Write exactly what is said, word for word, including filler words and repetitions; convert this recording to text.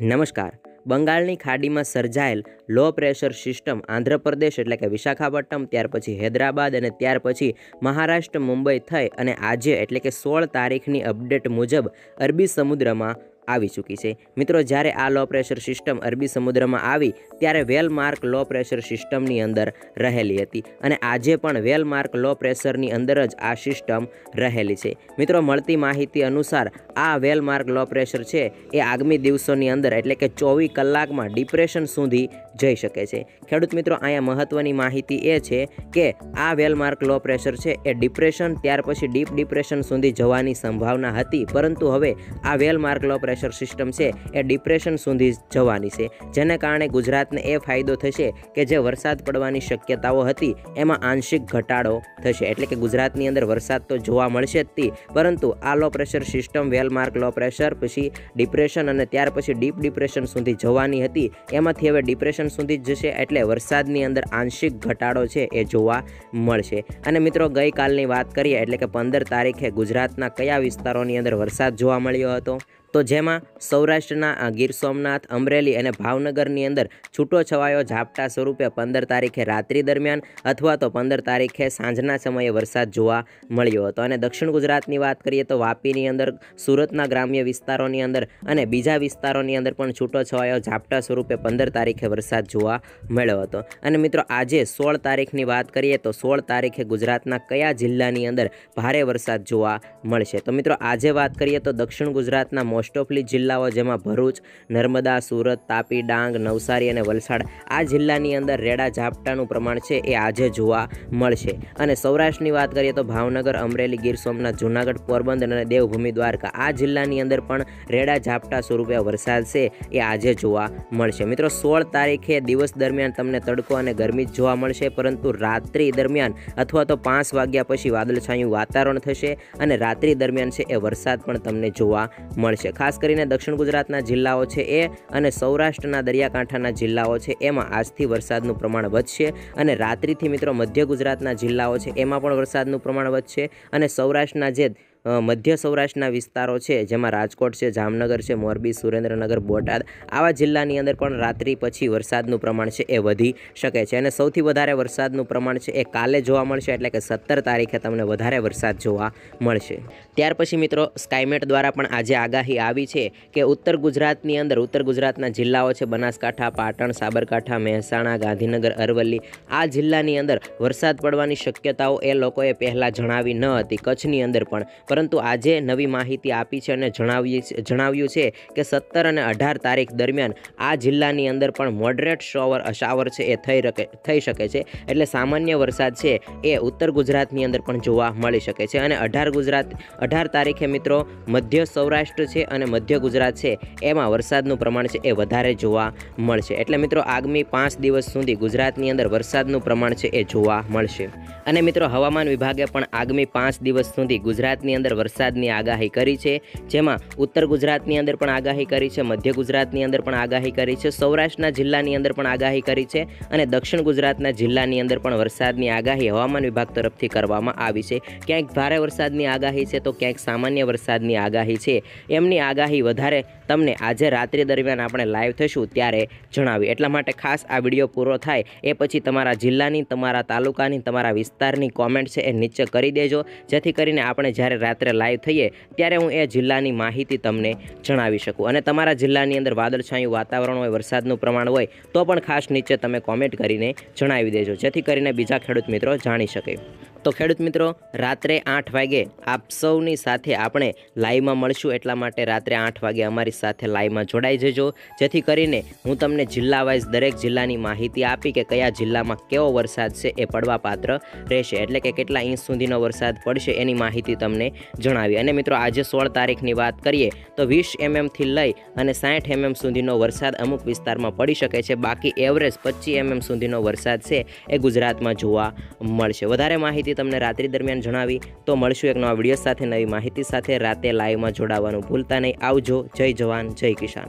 નમસ્કાર. બંગાળની ખાડીમાં સર્જાયેલ લો પ્રેશર સિસ્ટમ આંધ્રપ્રદેશ એટલે કે વિશાખાપટ્ટનમ, ત્યાર પછી હૈદરાબાદ અને ત્યાર પછી મહારાષ્ટ્ર મુંબઈ થઈ અને આજે એટલે કે સોળ તારીખની અપડેટ મુજબ અરબી સમુદ્રમાં આવી ચૂકી છે. મિત્રો, જ્યારે આ લો પ્રેશર સિસ્ટમ અરબી સમુદ્રમાં આવી ત્યારે વેલમાર્ક લો પ્રેશર સિસ્ટમની અંદર રહેલી હતી અને આજે પણ વેલમાર્ક લો પ્રેશરની અંદર જ આ સિસ્ટમ રહેલી છે. મિત્રો, મળતી માહિતી અનુસાર આ વેલમાર્ક લો પ્રેશર છે એ આગામી દિવસોની અંદર એટલે કે ચોવીસ કલાકમાં ડિપ્રેશન સુધી જઈ શકે છે. ખેડૂત મિત્રો, અહીંયા મહત્ત્વની માહિતી એ છે કે આ વેલમાર્ક લો પ્રેશર છે એ ડિપ્રેશન ત્યાર પછી ડીપ ડિપ્રેશન સુધી જવાની સંભાવના હતી, પરંતુ હવે આ well marked low pressure pressure system છે એ ડિપ્રેશન સુધી જવાની છે, જેને કારણે ગુજરાતને એ ફાયદો થશે કે જે વરસાદ પડવાની શક્યતાઓ હતી એમાં આંશિક ઘટાડો થશે. એટલે કે ગુજરાતની અંદર વરસાદ તો જોવા મળશે જ તે, પરંતુ આ low pressure system well marked low pressure પછી ડિપ્રેશન અને ત્યાર પછી ડીપ ડિપ્રેશન સુધી જવાની હતી, એમાંથી હવે ડિપ્રેશન સુધી જશે એટલે વરસાદની અંદર આંશિક ઘટાડો છે એ જોવા મળશે. અને મિત્રો, ગઈકાલની વાત કરીએ એટલે કે પંદર તારીખે ગુજરાતના કયા વિસ્તારોની અંદર વરસાદ જોવા મળ્યો હતો, તો જેમાં સૌરાષ્ટ્રના ગીર સોમનાથ, અમરેલી અને ભાવનગરની અંદર છૂટો છવાયો ઝાપટા સ્વરૂપે પંદર તારીખે રાત્રિ દરમિયાન અથવા તો પંદર તારીખે સાંજના સમયે વરસાદ જોવા મળ્યો હતો. અને દક્ષિણ ગુજરાતની વાત કરીએ તો વાપીની અંદર, સુરતના ગ્રામ્ય વિસ્તારોની અંદર અને બીજા વિસ્તારોની અંદર પણ છૂટો છવાયો ઝાપટા સ્વરૂપે પંદર તારીખે વરસાદ જોવા મળ્યો હતો. અને મિત્રો, આજે સોળ તારીખની વાત કરીએ તો સોળ તારીખે ગુજરાતના કયા જિલ્લાની અંદર ભારે વરસાદ જોવા મળશે, તો મિત્રો આજે વાત કરીએ તો દક્ષિણ ગુજરાતના મોસ્ટ ઓફલી જિલ્લાઓ જેમાં ભરૂચ, નર્મદા, સુરત, તાપી, ડાંગ, નવસારી અને વલસાડ આ જિલ્લાની અંદર રેડા ઝાપટાનું પ્રમાણ છે એ આજે જોવા મળશે. અને સૌરાષ્ટ્રની વાત કરીએ તો ભાવનગર, અમરેલી, ગીર સોમનાથ, જૂનાગઢ, પોરબંદર અને દેવભૂમિ દ્વારકા આ જિલ્લાની અંદર પણ રેડા ઝાપટા સ્વરૂપે વરસાદ છે એ આજે જોવા મળશે. મિત્રો, સોળ તારીખે દિવસ દરમિયાન તમને તડકો અને ગરમી જોવા મળશે, પરંતુ રાત્રિ દરમિયાન અથવા તો પાંચ વાગ્યા પછી વાદળછાયું વાતાવરણ થશે અને રાત્રિ દરમિયાન છે એ વરસાદ પણ તમને જોવા મળશે. ખાસ કરીને દક્ષિણ ગુજરાતના જિલ્લાઓ છે એ અને સૌરાષ્ટ્રના દરિયાકાંઠાના જિલ્લાઓ છે એમાં આજથી વરસાદનું પ્રમાણ વધશે અને રાત્રિથી મિત્રો મધ્ય ગુજરાતના જિલ્લાઓ છે એમાં પણ વરસાદનું પ્રમાણ વધશે. અને સૌરાષ્ટ્રના જે મધ્ય સૌરાષ્ટ્રના વિસ્તારો છે જેમાં રાજકોટ છે, જામનગર છે, મોરબી, સુરેન્દ્રનગર, બોટાદ આવા જિલ્લાની અંદર પણ રાત્રિ પછી વરસાદનું પ્રમાણ છે એ વધી શકે છે. અને સૌથી વધારે વરસાદનું પ્રમાણ છે એ કાલે જોવા મળશે એટલે કે સત્તર તારીખે તમને વધારે વરસાદ જોવા મળશે. ત્યાર પછી મિત્રો, સ્કાયમેટ દ્વારા પણ આજે આગાહી આવી છે કે ઉત્તર ગુજરાતની અંદર ઉત્તર ગુજરાતના જિલ્લાઓ છે બનાસકાંઠા, પાટણ, સાબરકાંઠા, મહેસાણા, ગાંધીનગર, અરવલ્લી આ જિલ્લાની અંદર વરસાદ પડવાની શક્યતાઓ એ લોકોએ પહેલાં જણાવી ન હતી કચ્છની અંદર પણ, પરંતુ આજે નવી માહિતી આપી છે અને જણાવી જણાવ્યું છે કે સત્તર અને અઢાર તારીખ દરમિયાન આ જિલ્લાની અંદર પણ મોડરેટ શોવર શાવર છે એ થઈ શકે થઈ શકે છે. એટલે સામાન્ય વરસાદ છે એ ઉત્તર ગુજરાતની અંદર પણ જોવા મળી શકે છે. અને અઢાર ગુજરાત અઢાર તારીખે મિત્રો મધ્ય સૌરાષ્ટ્ર છે અને મધ્ય ગુજરાત છે એમાં વરસાદનું પ્રમાણ છે એ વધારે જોવા મળશે. એટલે મિત્રો, આગામી પાંચ દિવસ સુધી ગુજરાતની અંદર વરસાદનું પ્રમાણ છે એ જોવા મળશે. અને મિત્રો, હવામાન વિભાગે પણ આગામી પાંચ દિવસ સુધી ગુજરાતની અંદર વરસાદની આગાહી કરી છે, જેમાં ઉત્તર ગુજરાતની અંદર પણ આગાહી કરી છે, મધ્ય ગુજરાતની અંદર પણ આગાહી કરી છે, સૌરાષ્ટ્રના જિલ્લાની અંદર પણ આગાહી કરી છે અને દક્ષિણ ગુજરાતના જિલ્લાની અંદર પણ વરસાદની આગાહી હવામાન વિભાગ તરફથી કરવામાં આવી છે. ક્યાંક ભારે વરસાદની આગાહી છે તો ક્યાંક સામાન્ય વરસાદની આગાહી છે. એમની આગાહી વધારે તમને આજે રાત્રિ દરમિયાન આપણે લાઈવ થશું ત્યારે જણાવી, એટલા માટે ખાસ આ વિડીયો પૂરો થાય એ પછી તમારા જિલ્લાની, તમારા તાલુકાની, તમારા વિસ્તારની કોમેન્ટ છે એ નીચે કરી દેજો, જેથી કરીને આપણે જ્યારે રાત્રે લાઈવ થઈએ ત્યારે હું એ જિલ્લાની માહિતી તમને જણાવી શકું. અને તમારા જિલ્લાની અંદર વાદળછાયું વાતાવરણ હોય, વરસાદનું પ્રમાણ હોય તો પણ ખાસ નીચે તમે કોમેન્ટ કરીને જણાવી દેજો, જેથી કરીને બીજા ખેડૂત મિત્રો જાણી શકે. તો ખેડૂત મિત્રો, રાત્રે આઠ વાગે આપ સૌની સાથે આપણે લાઈવમાં મળશું, એટલા માટે રાત્રે આઠ વાગે અમારી સાથે લાઈવમાં જોડાઈ જજો, જેથી કરીને હું તમને જિલ્લા વાઇઝ દરેક જિલ્લાની માહિતી આપી કે કયા જિલ્લામાં કેવો વરસાદ છે એ પડવા પાત્ર રહેશે, એટલે કે કેટલા ઇંચ સુધીનો વરસાદ પડશે એની માહિતી તમને જણાવી. અને મિત્રો, આજે સોળ તારીખની વાત કરીએ તો વીસ એમએમથી લઈ અને સાઠ એમએમ સુધીનો વરસાદ અમુક વિસ્તારમાં પડી શકે છે, બાકી એવરેજ પચીસ એમએમ સુધીનો વરસાદ છે એ ગુજરાતમાં જોવા મળશે. વધારે માહિતી તમને રાત્રિ દરમિયાન જણાવી. તો મળશું એક નવા વિડીયો સાથે, નવી માહિતી સાથે. રાતે લાઈવમાં જોડાવાનું ભૂલતા નહીં. આવજો. જય જવાન, જય કિસાન.